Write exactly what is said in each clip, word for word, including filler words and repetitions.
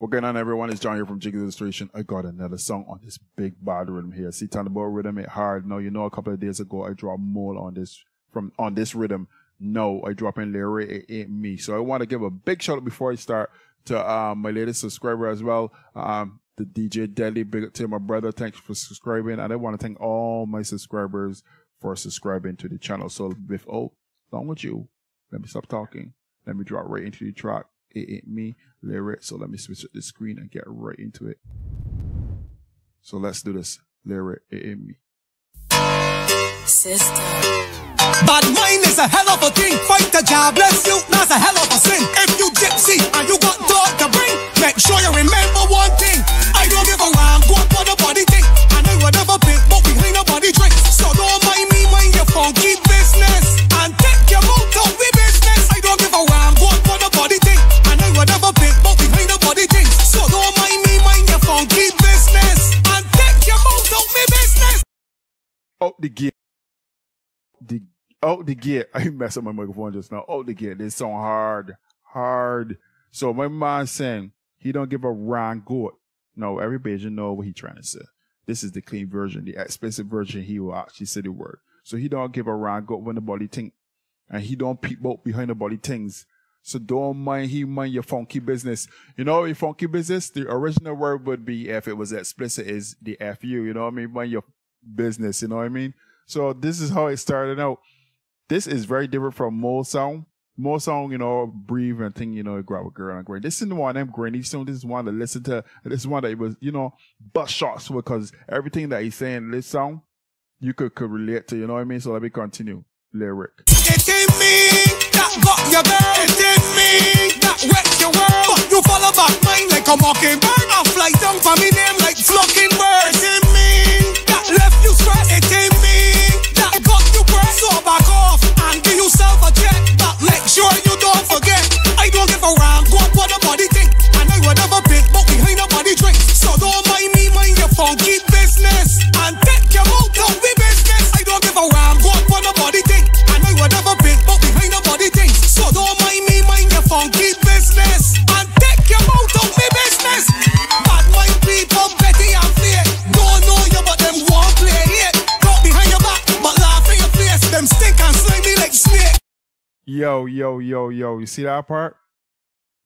What's going on, everyone? It's John here from Jiggy's Illustration. I got another song on this big bad rhythm here. See, Tandabo rhythm it hard. Now, you know, a couple of days ago, I dropped more on this from on this rhythm. No, I drop in Lil Rick, it ain't me. So I want to give a big shout out before I start to um, my latest subscriber as well, um, the D J Deadly. Big up to my brother. Thanks for subscribing, and I want to thank all my subscribers for subscribing to the channel. So with oh, along with you, let me stop talking. Let me drop right into the track. It ain't me, Lil Rick. So let me switch up the screen and get right into it. So let's do this, Lil Rick, it ain't me. Sister. Bad wine is a hell of a thing. Quite a job, bless you, that's a hell of a sin. If you gypsy and you got dog to bring, make sure you remember one thing. I don't give a rhyme, go up for the body thing. And I would never pick, but behind the body drink. So don't mind me when you're funky business. And take your mouth out with business. I don't give a rhyme, go up for the body thing. And I would never pick, but behind the body thing. So don't mind me when you're funky business. And take your mouth out with business. Out the gate. The out the gate, I messed up my microphone just now. Out the gate, this song hard, hard. So my man saying he don't give a wrong goat. No, every Bajan know what he trying to say. This is the clean version, the expensive version. He will actually say the word. So he don't give a wrong goat when the body think, and he don't peep out behind the body things. So don't mind he mind your funky business. You know your funky business. The original word would be if it was explicit is the F U. You know what I mean? Mind your business. You know what I mean? So this is how it started out. This is very different from more song. More song, you know, breathe and think, you know, grab a girl and granny. This isn't one of them granny songs. This is one to listen to. This is one that it was, you know, butt shots because everything that he's saying in this song, you could, could relate to, you know what I mean? So let me continue. Lil Rick. It ain't me that got your girl. It ain't me that wrecked your world. But you follow back mine like a mockingbird. I fly down for me name like flocking birds. It ain't me that left you stressed. It ain't me. So back off and give yourself a check, but make sure you don't forget. I don't give a ram, go up for the body thing. And I would never pick, but behind the body drink. So don't mind me, mind your funky business. And take your mouth out with business. I don't give a ram, go up for the body thing. And I would never pick, but behind the body thing. So don't mind me, mind your funky business. And take your mouth out with business. Bad mind people, petty and fake. Don't know you, but them won't play it. Go behind your back, but laugh at your face. Them stink and slime me like snake. Yo, yo, yo, yo. You see that part?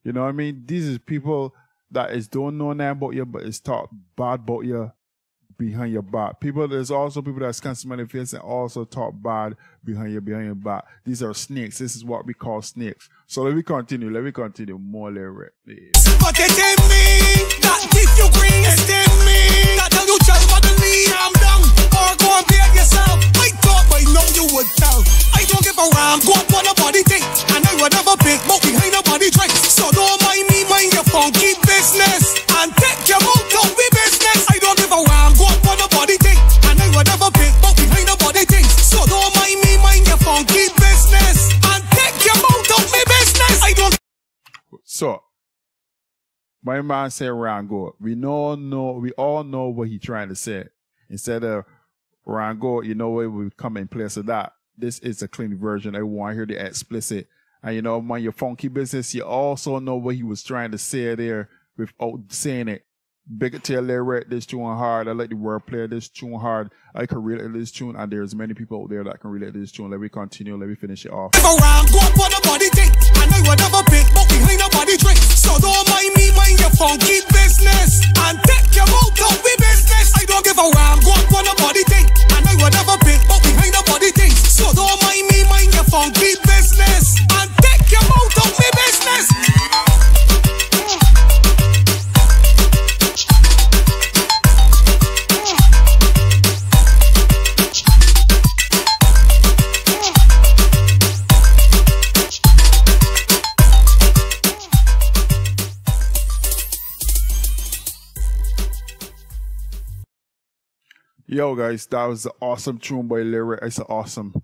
You know what I mean? These is people that is don't know nothing about you, but it's talk bad about you behind your back. People, there's also people that's constantly in your face and also talk bad behind your behind your back. These are snakes. This is what we call snakes. So let me continue. Let me continue. More lyric. But it ain't me that keep you green. It ain't me that tell you just what to leave. I'm down or go and beat yourself. I thought I know you would tell. I don't give a ram. Go up on a body thing, and I would never pick. But behind a body drink. So don't mind me, mind your funky business, and take your mouth out with business. I don't give a ram. Go up on a body thing, and I would never pick. But behind a body thing. So don't mind me, mind your funky business, and take your mouth out with business. I don't. So. My man said Rango. We know, know, we all know what he trying to say. Instead of Rango, you know what we come in place of that. This is a clean version. I want to hear the explicit. And you know, mind your funky business, you also know what he was trying to say there without saying it. Big up to Lil Rick, this tune hard. I like the wordplay, this tune hard. I can relate to this tune, and there's many people out there that can relate to this tune. Let me continue, let me finish it off. Go around, go up on the body thing, and I would never pick, but behind the body drink. So don't mind me, mind your funky business, and take your mouth out with business. I don't give a ram, go up on the body thing, and I would never pick, but behind the body thing. So don't mind me, mind your funky business, and take your mouth out with business. Yo guys, that was an awesome tune by Lil Rick. It's an awesome.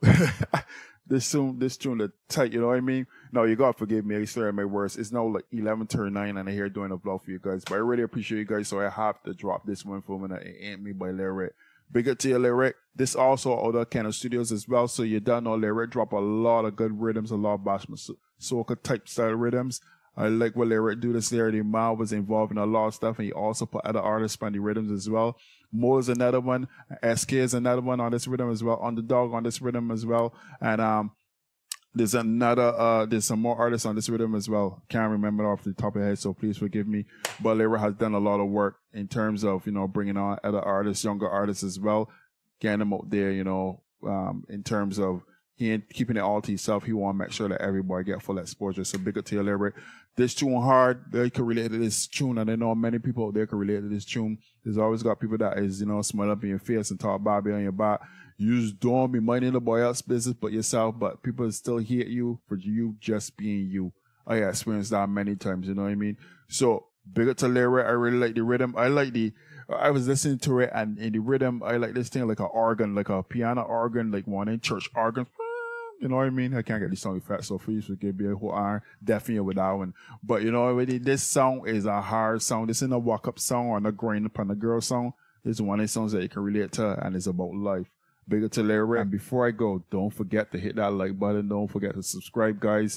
this tune, this tune, the tight. You know what I mean? No, you gotta forgive me. I slurred my words. It's now like eleven thirty-nine, and I'm here doing a vlog for you guys. But I really appreciate you guys, so I have to drop this one for a minute. It ain't me by Lil Rick. Big up to you, Lil Rick. This also other Kennel Studios as well. So you done know Lil Rick drop a lot of good rhythms, a lot of bashment soca type style rhythms. I like what Lil Rick do this year. The man was involved in a lot of stuff, and he also put other artists on the rhythms as well. Mo is another one. S K is another one on this rhythm as well. Underdog on this rhythm as well. And um, there's another, uh, there's some more artists on this rhythm as well. Can't remember off the top of my head, so please forgive me. But Lil Rick has done a lot of work in terms of, you know, bringing on other artists, younger artists as well, getting them out there, you know, um, in terms of he ain't keeping it all to himself. He want to make sure that everybody get full exposure. So big up to Lil Rick. This tune hard. They can relate to this tune. And I know many people out there can relate to this tune. There's always got people that is, you know, smile up in your face and talk Bobby on your back. You just don't be minding nobody else's business but yourself, but people still hate you for you just being you. I experienced that many times, you know what I mean? So big up to Lil Rick. I really like the rhythm. I like the, I was listening to it, and in the rhythm, I like this thing like an organ, like a piano organ, like one in church organ. You know what I mean? I can't get this sound effect, so please forgive me. Who are deafening with that one? But you know, this sound is a hard sound. This isn't a walk-up sound or a grind upon a girl sound. This is one of the songs that you can relate to, and it's about life. Big up to Lil Rick. And before I go, don't forget to hit that like button. Don't forget to subscribe, guys.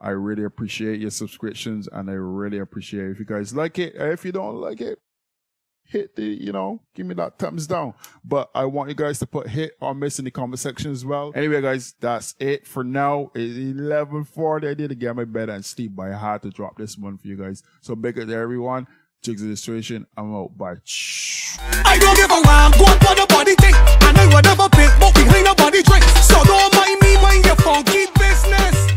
I really appreciate your subscriptions, and I really appreciate it. If you guys like it. If you don't like it, hit the, you know, give me that thumbs down. But I want you guys to put hit or miss in the comment section as well. Anyway, guys, that's it for now. It's eleven forty. I need to get my bed and sleep, but I had to drop this one for you guys. So big up to everyone. Jiggy's illustration. I'm out. Bye. I don't give a wham. Go for the body thing. And I would never pick, but behind the body drink. So don't mind me, mind your funky business.